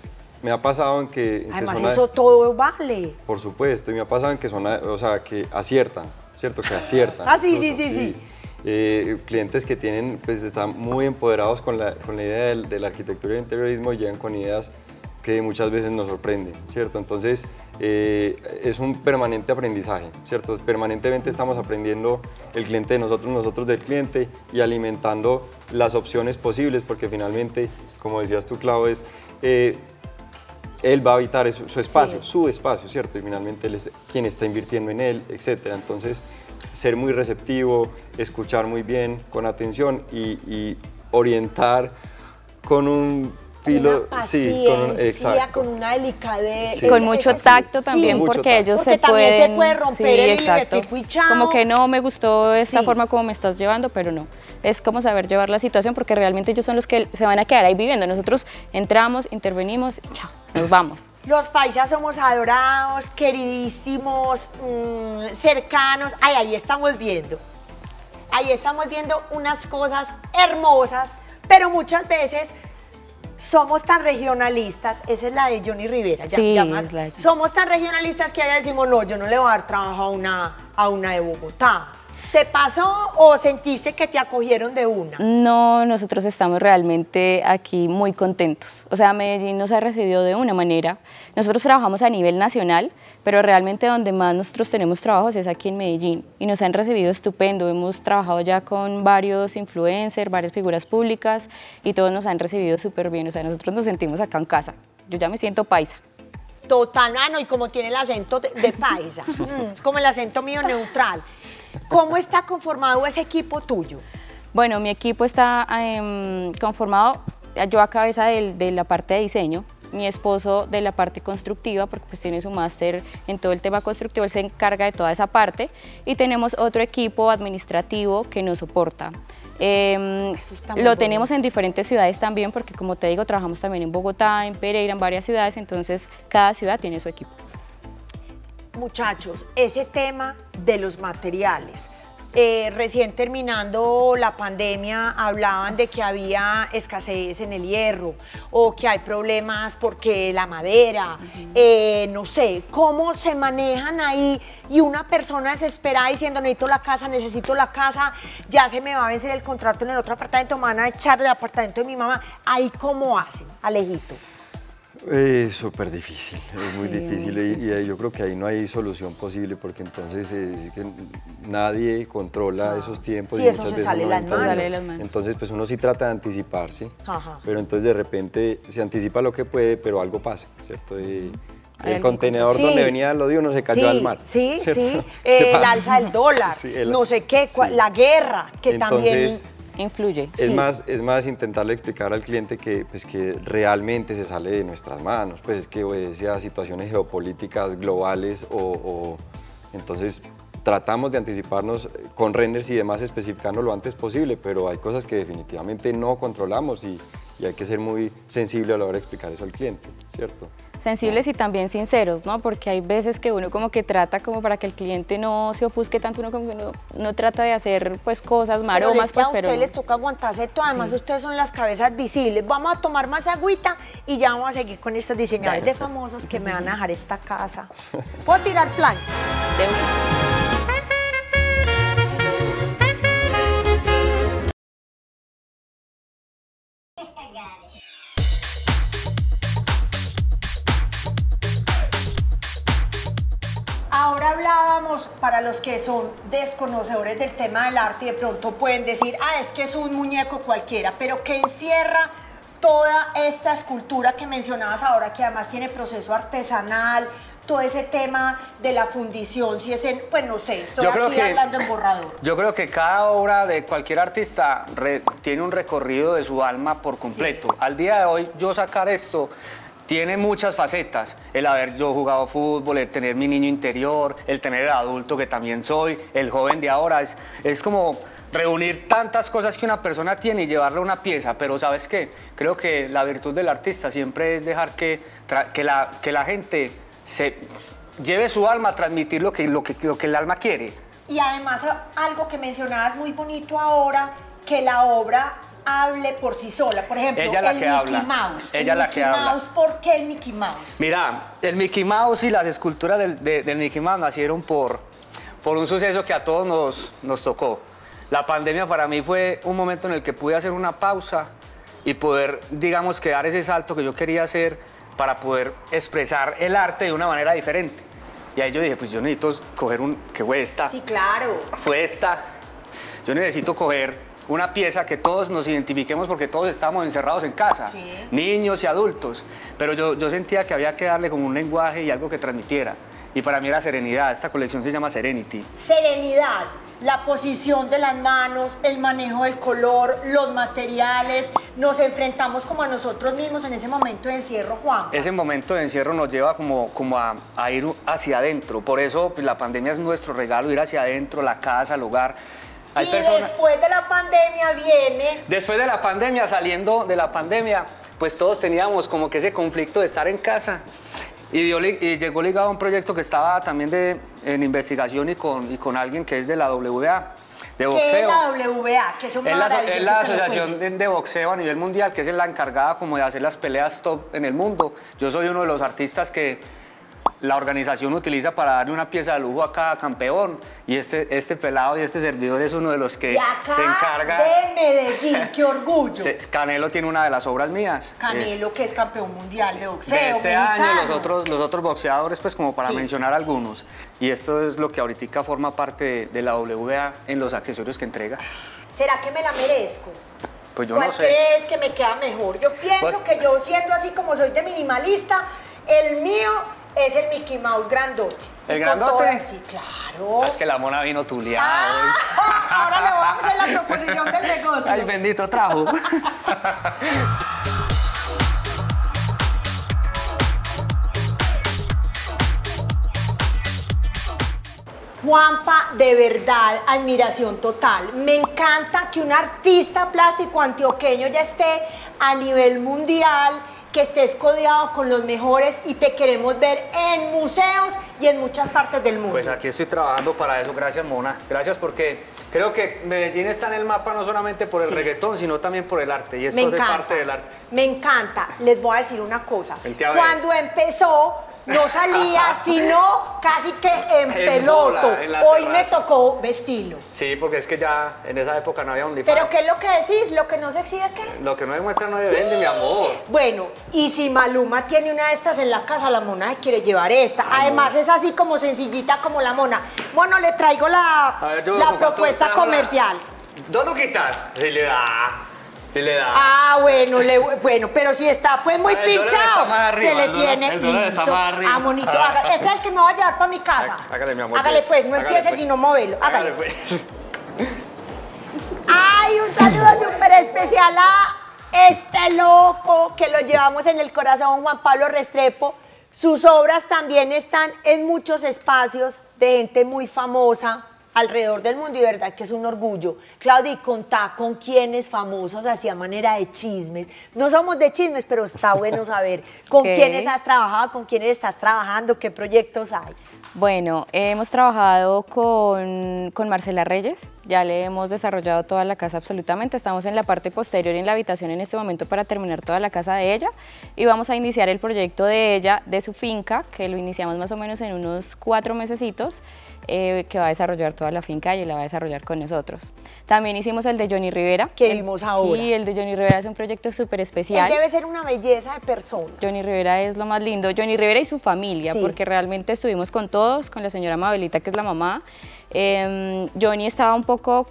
me ha pasado en que... Además eso todo vale. Por supuesto, y me ha pasado en que son, o sea, que aciertan, ¿cierto? Que aciertan. Ah, sí, incluso, sí. Clientes que tienen, pues están muy empoderados con la idea de la arquitectura y el interiorismo, llegan con ideas que muchas veces nos sorprenden, ¿cierto? Entonces, es un permanente aprendizaje, ¿cierto? Permanentemente estamos aprendiendo el cliente de nosotros, nosotros del cliente y alimentando las opciones posibles, porque finalmente, como decías tú, Clau, es, él va a habitar su espacio, sí, su espacio, ¿cierto? Y finalmente él es quien está invirtiendo en él, etc. Entonces, ser muy receptivo, escuchar muy bien, con atención y orientar con un... Una paciencia, con una delicadeza. Sí. Con mucho tacto también, sí, porque ellos porque se pueden... Porque también se puede romper el pico y chao. Como que no me gustó esta forma como me estás llevando, pero no. Es como saber llevar la situación, porque realmente ellos son los que se van a quedar ahí viviendo. Nosotros entramos, intervenimos y chao, nos vamos. Los paisas somos adorados, queridísimos, cercanos. Ay, ahí estamos viendo. Ahí estamos viendo unas cosas hermosas, pero muchas veces... Somos tan regionalistas, esa es la de Johnny Rivera, somos tan regionalistas que allá decimos, no, yo no le voy a dar trabajo a una de Bogotá. ¿Te pasó o sentiste que te acogieron de una? No, nosotros estamos realmente aquí muy contentos. O sea, Medellín nos ha recibido de una manera. Nosotros trabajamos a nivel nacional, pero realmente donde más nosotros tenemos trabajos es aquí en Medellín. Y nos han recibido estupendo. Hemos trabajado ya con varios influencers, varias figuras públicas y todos nos han recibido súper bien. O sea, nosotros nos sentimos acá en casa. Yo ya me siento paisa. Total, y como tiene el acento de paisa, como el acento mío neutral. ¿Cómo está conformado ese equipo tuyo? Bueno, mi equipo está conformado, yo a cabeza de la parte de diseño, mi esposo de la parte constructiva, porque pues tiene su máster en todo el tema constructivo, él se encarga de toda esa parte, y tenemos otro equipo administrativo que nos soporta. Eso está muy tenemos en diferentes ciudades también, porque como te digo, trabajamos también en Bogotá, en Pereira, en varias ciudades, entonces cada ciudad tiene su equipo. Muchachos, ese tema de los materiales, recién terminando la pandemia hablaban de que había escasez en el hierro o que hay problemas porque la madera, no sé, ¿cómo se manejan ahí? Y una persona desesperada diciendo necesito la casa, ya se me va a vencer el contrato en el otro apartamento, me van a echar del apartamento de mi mamá, ¿ahí cómo hacen, Alejito? Es súper difícil, es muy difícil y yo creo que ahí no hay solución posible porque entonces que nadie controla esos tiempos y muchas veces sale las manos. Entonces pues uno sí trata de anticiparse, pero entonces de repente se anticipa lo que puede, pero algo pasa, ¿cierto? Y el contenedor donde venía lo de uno se cayó al mar. El alza del dólar, no sé qué, la guerra que entonces, también... Influye. Es más intentarle explicar al cliente que, pues, que realmente se sale de nuestras manos, pues es que obedece a situaciones geopolíticas globales o entonces tratamos de anticiparnos con renders y demás especificando lo antes posible, pero hay cosas que definitivamente no controlamos y hay que ser muy sensible a la hora de explicar eso al cliente, ¿cierto? Sensibles y también sinceros, ¿no? Porque hay veces que uno como que trata como para que el cliente no se ofusque tanto, uno como que no trata de hacer pues cosas maromas. Pero es que a ustedes les toca aguantarse todo, además ustedes son las cabezas visibles. Vamos a tomar más agüita y ya vamos a seguir con estos diseñadores de famosos que me van a dejar esta casa. ¿Puedo tirar plancha? De una. Para los que son desconocedores del tema del arte y de pronto pueden decir, es que es un muñeco cualquiera, pero que encierra toda esta escultura que mencionabas ahora, que además tiene proceso artesanal, todo ese tema de la fundición, si es en, pues no sé, estoy aquí hablando en borrador. Yo creo que cada obra de cualquier artista tiene un recorrido de su alma por completo. Sí. Al día de hoy, yo sacar esto... Tiene muchas facetas, el haber yo jugado fútbol, el tener mi niño interior, el tener el adulto que también soy, el joven de ahora, es como reunir tantas cosas que una persona tiene y llevarle una pieza, pero ¿sabes qué? Creo que la virtud del artista siempre es dejar que la gente lleve su alma a transmitir lo que el alma quiere. Y además algo que mencionabas muy bonito ahora, que la obra... hable por sí sola, por ejemplo, el Mickey Mouse. ¿Por qué el Mickey Mouse? Mira, el Mickey Mouse y las esculturas del Mickey Mouse nacieron por un suceso que a todos nos tocó. La pandemia para mí fue un momento en el que pude hacer una pausa y poder, digamos, que dar ese salto que yo quería hacer, para poder expresar el arte de una manera diferente. Y ahí yo dije, pues yo necesito coger un... ¿Qué fue esta? Sí, claro. Fue esta. Yo necesito coger una pieza que todos nos identifiquemos porque todos estamos encerrados en casa, sí, niños y adultos. Pero yo sentía que había que darle como un lenguaje y algo que transmitiera. Y para mí era serenidad. Esta colección se llama Serenity. Serenidad, la posición de las manos, el manejo del color, los materiales. Nos enfrentamos como a nosotros mismos en ese momento de encierro, Juan. Ese momento de encierro nos lleva como a ir hacia adentro. Por eso pues, la pandemia es nuestro regalo, ir hacia adentro, la casa, el hogar. Hay y personas... después de la pandemia viene... Después de la pandemia, saliendo de la pandemia, pues todos teníamos como que ese conflicto de estar en casa. Y llegó ligado a un proyecto que estaba también en investigación y con alguien que es de la WBA, de boxeo. ¿Qué es la WBA? Que es la asociación de boxeo a nivel mundial, que es la encargada como de hacer las peleas top en el mundo. Yo soy uno de los artistas que la organización utiliza para darle una pieza de lujo a cada campeón. Y este pelado y este servidor es uno de los que se encarga... de Medellín, qué orgullo. Canelo tiene una de las obras mías. Canelo, que es campeón mundial de boxeo de este mexicano. Año, los otros boxeadores, pues como para mencionar algunos. Y esto es lo que ahorita forma parte de la WBA en los accesorios que entrega. ¿Será que me la merezco? Pues yo no sé. ¿Cuál crees que me queda mejor? Yo pienso que yo siendo así como soy de minimalista, el mío... es el Mickey Mouse grandote. ¿El grandote? Sí, claro. Es que la mona vino tuleada. Ah, ahora le vamos a hacer la proposición del negocio. Ay, bendito trajo. Juanpa, de verdad, admiración total. Me encanta que un artista plástico antioqueño ya esté a nivel mundial, que estés codeado con los mejores y te queremos ver en museos y en muchas partes del mundo. Pues aquí estoy trabajando para eso, gracias Mona, gracias porque creo que Medellín está en el mapa no solamente por el reggaetón, sino también por el arte y eso es parte del arte. Me encanta, les voy a decir una cosa, cuando empezó no salía, sino casi que en peloto. Hoy me tocó vestirlo. Sí, porque es que ya en esa época no había un OnlyFans. ¿Pero qué es lo que decís? ¿Lo que no se exige qué? Lo que no demuestra no se vende, mi amor. Bueno, y si Maluma tiene una de estas en la casa, la mona quiere llevar esta. Ay, además es así como sencillita como la mona. Bueno, le traigo la propuesta comercial. ¿Dónde quitar? Se le da... Ah, bueno, bueno, pero si está pues muy pinchado, se le tiene listo. Ah, monito, este es el que me va a llevar para mi casa. Hágale, mi amor. Hágale pues, no empieces sino moverlo. Hágale pues. Ay, un saludo súper especial a este loco que lo llevamos en el corazón, Juan Pablo Restrepo. Sus obras también están en muchos espacios de gente muy famosa alrededor del mundo y verdad que es un orgullo. Claudia, y contá con quiénes famosos hacía manera de chismes. No somos de chismes, pero está bueno saber con quiénes has trabajado, con quiénes estás trabajando, qué proyectos hay. Bueno, hemos trabajado con Marcela Reyes, ya le hemos desarrollado toda la casa absolutamente, estamos en la parte posterior en la habitación en este momento para terminar toda la casa de ella y vamos a iniciar el proyecto de ella, de su finca, que lo iniciamos más o menos en unos 4 mesecitos, que va a desarrollar toda la finca y la va a desarrollar con nosotros. También hicimos el de Johnny Rivera. Que vimos ahora. Sí, el de Johnny Rivera es un proyecto súper especial. Él debe ser una belleza de persona. Johnny Rivera es lo más lindo. Johnny Rivera y su familia, porque realmente estuvimos con todos, con la señora Mabelita, que es la mamá. Johnny estaba un poco,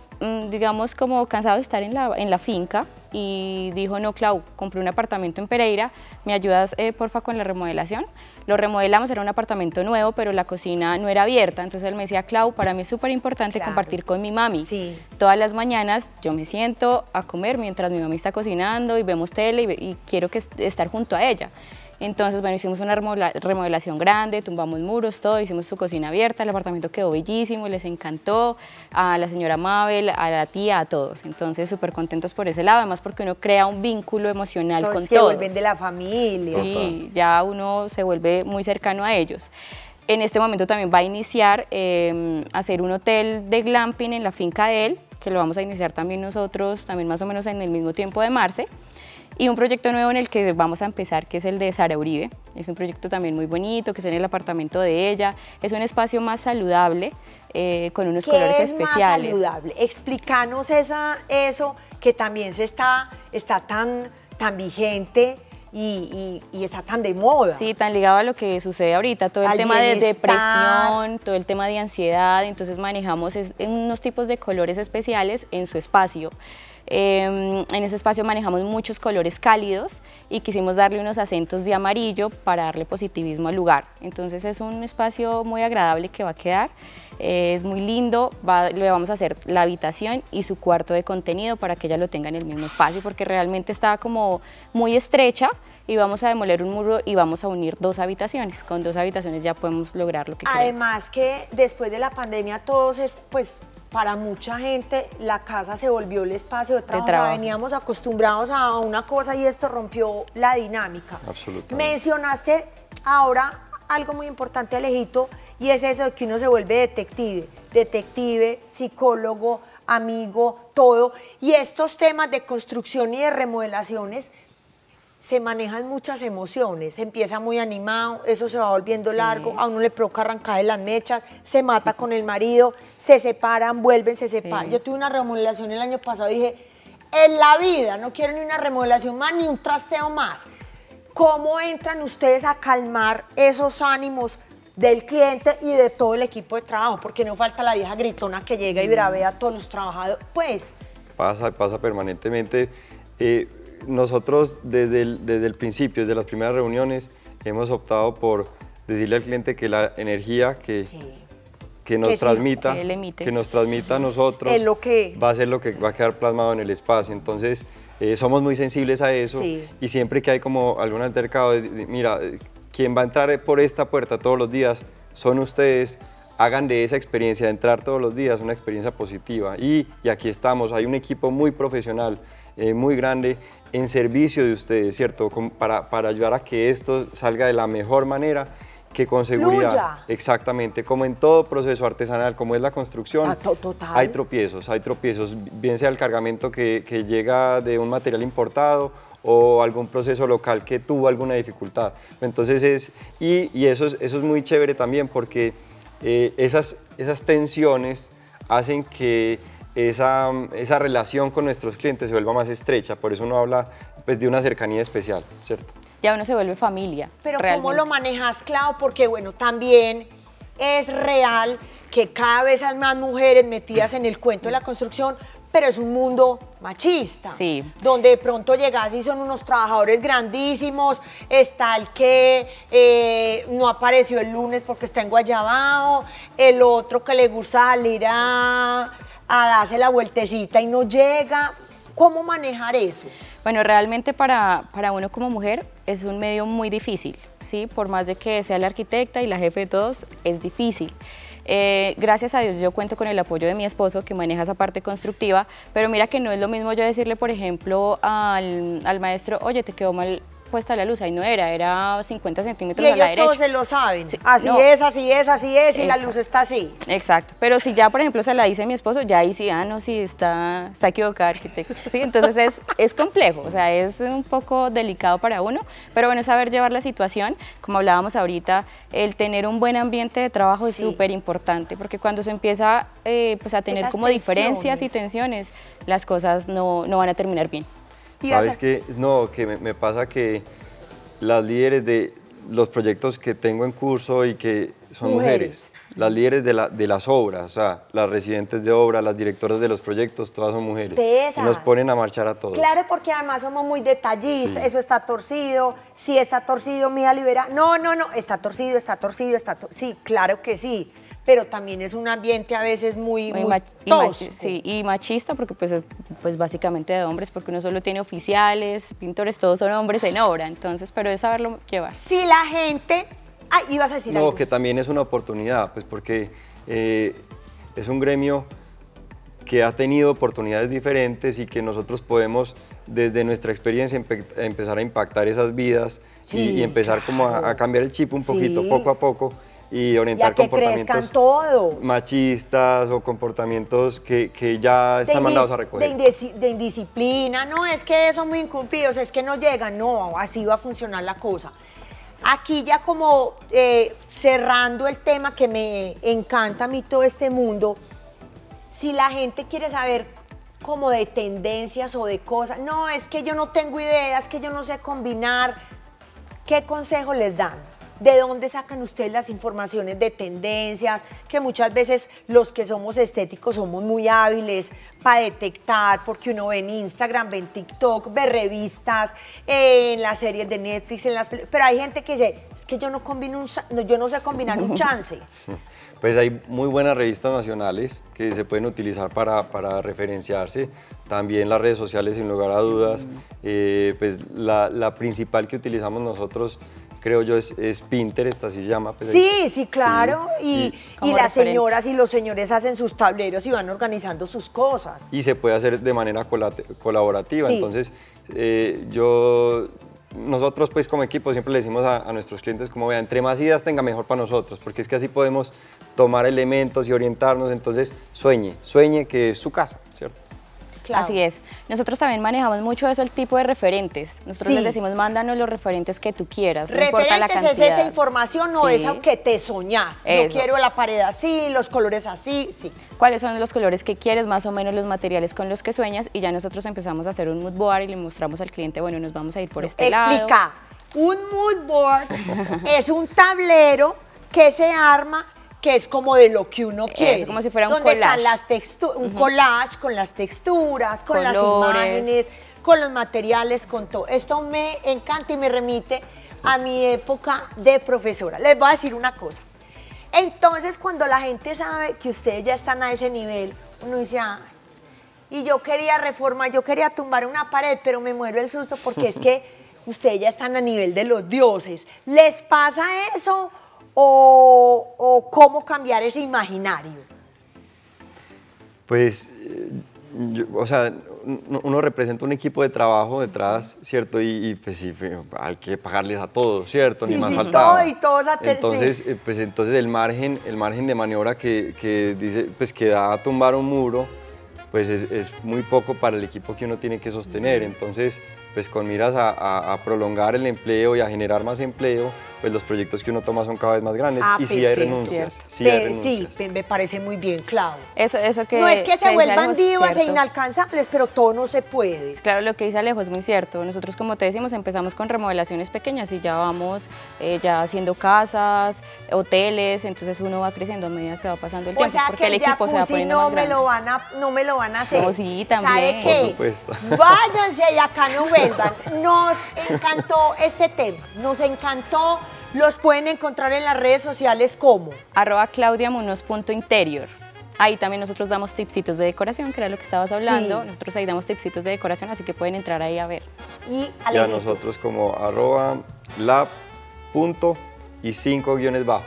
digamos, como cansado de estar en la finca y dijo, no, Clau, compré un apartamento en Pereira, ¿me ayudas, porfa, con la remodelación? Lo remodelamos, era un apartamento nuevo, pero la cocina no era abierta, entonces él me decía, Clau, para mí es súper importante compartir con mi mami. Sí. Todas las mañanas yo me siento a comer mientras mi mami está cocinando y vemos tele y quiero estar junto a ella. Entonces, bueno, hicimos una remodelación grande, tumbamos muros, todo, hicimos su cocina abierta, el apartamento quedó bellísimo, les encantó a la señora Mabel, a la tía, a todos. Entonces, súper contentos por ese lado, además porque uno crea un vínculo emocional con todos. Se vuelven de la familia. Sí, ya uno se vuelve muy cercano a ellos. En este momento también va a iniciar hacer un hotel de glamping en la finca de él, que lo vamos a iniciar también nosotros, también más o menos en el mismo tiempo de marzo. Y un proyecto nuevo en el que vamos a empezar, que es el de Sara Uribe. Es un proyecto también muy bonito, que es en el apartamento de ella. Es un espacio más saludable, con unos colores especiales. ¿Qué es más saludable? Explícanos eso, que también está tan vigente y está tan de moda. Sí, tan ligado a lo que sucede ahorita, todo el tema de depresión, todo el tema de ansiedad, entonces manejamos unos tipos de colores especiales en su espacio. En ese espacio manejamos muchos colores cálidos y quisimos darle unos acentos de amarillo para darle positivismo al lugar. Entonces es un espacio muy agradable que va a quedar, es muy lindo, le vamos a hacer la habitación y su cuarto de contenido para que ella lo tenga en el mismo espacio, porque realmente está como muy estrecha y vamos a demoler un muro y vamos a unir dos habitaciones. Con dos habitaciones ya podemos lograr lo que queremos. Además que después de la pandemia todos para mucha gente la casa se volvió el espacio de trabajo, o sea, veníamos acostumbrados a una cosa y esto rompió la dinámica. Absolutamente. Mencionaste ahora algo muy importante, Alejito, y es eso de que uno se vuelve detective, psicólogo, amigo, todo, y estos temas de construcción y de remodelaciones se manejan muchas emociones, se empieza muy animado, eso se va volviendo largo, a uno le provoca arrancar de las mechas, se mata con el marido, se separan, vuelven, se separan. Sí. Yo tuve una remodelación el año pasado y dije, en la vida no quiero ni una remodelación más, ni un trasteo más. ¿Cómo entran ustedes a calmar esos ánimos del cliente y de todo el equipo de trabajo? Porque no falta la vieja gritona que llega y bravea a todos los trabajadores. Pues pasa permanentemente. Nosotros desde el principio, desde las primeras reuniones, hemos optado por decirle al cliente que la energía que nos transmita a nosotros va a ser lo que va a quedar plasmado en el espacio. Entonces, somos muy sensibles a eso y siempre que hay como algún altercado, mira, quien va a entrar por esta puerta todos los días son ustedes. Hagan de esa experiencia de entrar todos los días una experiencia positiva. Y aquí estamos, hay un equipo muy profesional, muy grande, en servicio de ustedes, ¿cierto? Para ayudar a que esto salga de la mejor manera, que con seguridad. Fluya. Exactamente, como en todo proceso artesanal, como es la construcción, total. Hay tropiezos, bien sea el cargamento que llega de un material importado o algún proceso local que tuvo alguna dificultad. Entonces eso es muy chévere también porque... Esas tensiones hacen que esa relación con nuestros clientes se vuelva más estrecha, por eso uno habla pues, de una cercanía especial, ¿cierto? Ya uno se vuelve familia. Pero realmente. ¿Cómo lo manejas, Clau? Porque bueno, también es real que cada vez hay más mujeres metidas en el cuento de la construcción, pero es un mundo machista, donde de pronto llegas y son unos trabajadores grandísimos, está el que no apareció el lunes porque está en Guayabao, el otro que le gusta salir a darse la vueltecita y no llega. ¿Cómo manejar eso? Bueno, realmente para uno como mujer es un medio muy difícil, ¿sí? Por más de que sea la arquitecta y la jefe de todos, es difícil. Gracias a Dios yo cuento con el apoyo de mi esposo que maneja esa parte constructiva, pero mira que no es lo mismo yo decirle, por ejemplo, al maestro, oye, te quedó mal puesta la luz, ahí no era 50 centímetros a la derecha. Y ellos todos se lo saben, sí, así es, y la luz está así. Exacto, pero si ya, por ejemplo, se la dice mi esposo, ya ahí sí, está equivocada, arquitecto. Sí, entonces es complejo, o sea, es un poco delicado para uno, pero bueno, saber llevar la situación, como hablábamos ahorita, el tener un buen ambiente de trabajo es súper importante, porque cuando se empieza pues a tener como diferencias y tensiones, las cosas no van a terminar bien. ¿Sabes qué? No, que me pasa que las líderes de los proyectos que tengo en curso y que son mujeres, las líderes de las obras, o sea, las residentes de obra, las directoras de los proyectos, todas son mujeres. De esas. Y nos ponen a marchar a todos. Claro, porque además somos muy detallistas, eso está torcido, si está torcido, mira, libera. No, está torcido. Sí, claro que sí. Pero también es un ambiente a veces muy tosco. Sí, y machista, porque pues básicamente de hombres, porque uno solo tiene oficiales, pintores, todos son hombres en obra, entonces, pero es saberlo llevar. Si la gente... Ah, ibas a decir algo. No, que también es una oportunidad, pues porque es un gremio que ha tenido oportunidades diferentes y que nosotros podemos, desde nuestra experiencia, empezar a impactar esas vidas y empezar como a cambiar el chip un poquito, poco a poco, y orientar comportamientos todos. Machistas o comportamientos que ya están mandados a recoger. De indisciplina, no es que son muy incumplidos, es que no llegan, no, así va a funcionar la cosa. Aquí ya como cerrando el tema que me encanta a mí todo este mundo, si la gente quiere saber como de tendencias o de cosas. No, es que yo no tengo ideas, que yo no sé combinar. ¿Qué consejo les dan? ¿De dónde sacan ustedes las informaciones de tendencias? Que muchas veces los que somos estéticos somos muy hábiles para detectar, porque uno ve en Instagram, ve en TikTok, ve revistas, en las series de Netflix, en las... Pero hay gente que dice, es que yo no combino yo no sé combinar un chance. Pues hay muy buenas revistas nacionales que se pueden utilizar para referenciarse. También las redes sociales, sin lugar a dudas. Pues la principal que utilizamos nosotros, creo yo, es Pinterest, así se llama. Pues sí, ahí, sí, claro. Sí. Y las señoras y los señores hacen sus tableros y van organizando sus cosas. Y se puede hacer de manera colaborativa. Sí. Entonces, nosotros pues como equipo siempre le decimos a nuestros clientes, como vean, entre más ideas tenga mejor para nosotros, porque es que así podemos tomar elementos y orientarnos. Entonces, sueñe que es su casa, ¿cierto? Claro. Así es. Nosotros también manejamos mucho eso, el tipo de referentes. Nosotros les decimos, mándanos los referentes que tú quieras. No importa la cantidad. ¿Referentes es esa información o esa que te soñás? Eso. Yo quiero la pared así, los colores así, sí. ¿Cuáles son los colores que quieres? Más o menos los materiales con los que sueñas. Y ya nosotros empezamos a hacer un mood board y le mostramos al cliente, bueno, nos vamos a ir por este lado. Explica. Un mood board es un tablero que se arma, que es como de lo que uno quiere. Es como si fuera un collage. Están las un collage con las texturas, con colores, las imágenes, con los materiales, con todo. Esto me encanta y me remite a mi época de profesora. Les voy a decir una cosa. Entonces, cuando la gente sabe que ustedes ya están a ese nivel, uno dice, ah, y yo quería reformar, yo quería tumbar una pared, pero me muero el susto porque es que ustedes ya están a nivel de los dioses. ¿Les pasa eso? O cómo cambiar ese imaginario? Pues, o sea, uno representa un equipo de trabajo detrás, ¿cierto? Y pues sí, hay que pagarles a todos, ¿cierto? Sí, ni más faltaba. Sí, todo y todos entonces, pues entonces el margen de maniobra que dice, pues que da a tumbar un muro, pues es muy poco para el equipo que uno tiene que sostener. Entonces, pues con miras a prolongar el empleo y a generar más empleo, pues los proyectos que uno toma son cada vez más grandes. Y sí hay renuncias. Sí, me parece muy bien, Clau. Eso que no es que se vuelvan divas e inalcanzables, pero todo no se puede. Claro, lo que dice Alejo es muy cierto. Nosotros, como te decimos, empezamos con remodelaciones pequeñas y ya vamos ya haciendo casas, hoteles, entonces uno va creciendo a medida que va pasando el tiempo. O sea, porque el equipo se va poniendo más grande. No me lo van a hacer. No, sí, también. ¿Sabe qué? Por supuesto. Váyanse y acá no vuelvan. Nos encantó este tema, nos encantó. Los pueden encontrar en las redes sociales como @claudiamunoz.interior. Ahí también nosotros damos tipsitos de decoración, que era lo que estabas hablando. Sí. Nosotros ahí damos tipsitos de decoración, así que pueden entrar ahí a ver. Y a nosotros como @lab.y5_.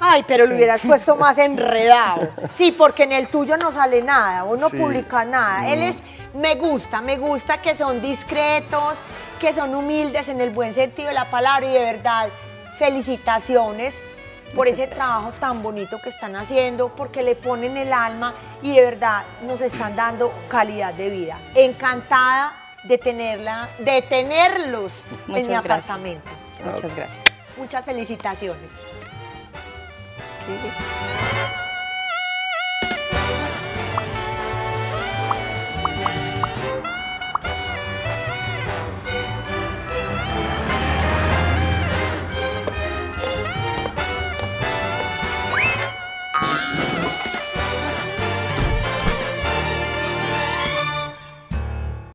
Ay, pero lo hubieras puesto más enredado. Sí, porque en el tuyo no sale nada, vos no publicas nada. Él es... Me gusta que son discretos, que son humildes en el buen sentido de la palabra y de verdad, felicitaciones por ese trabajo tan bonito que están haciendo, porque le ponen el alma y de verdad nos están dando calidad de vida. Encantada de tenerlos en mi apartamento. Muchas gracias. Muchas felicitaciones.